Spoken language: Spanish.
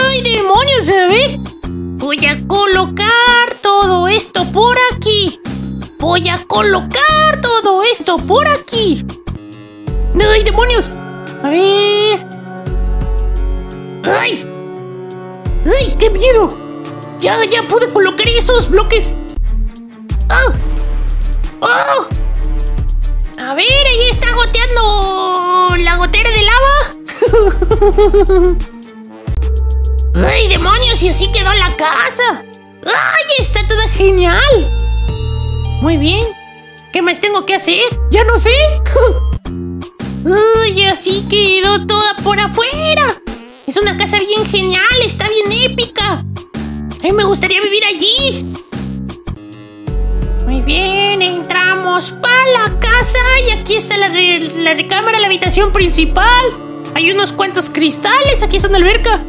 ¡Ay, demonios! A ver. Voy a colocar todo esto por aquí. Voy a colocar todo esto por aquí. ¡Ay, demonios! A ver. ¡Ay! ¡Ay, qué miedo! Ya pude colocar esos bloques. ¡Ah! ¡Oh! A ver, ahí está goteando la gotera de lava. ¡Ay, demonios! Y así quedó la casa. ¡Ay, está toda genial! Muy bien. ¿Qué más tengo que hacer? Ya no sé. ¡Ay, así quedó toda por afuera! Es una casa bien genial, está bien épica. ¡Ay, me gustaría vivir allí! Muy bien, entramos para la casa y aquí está la recámara, la habitación principal. Hay unos cuantos cristales, aquí es una alberca.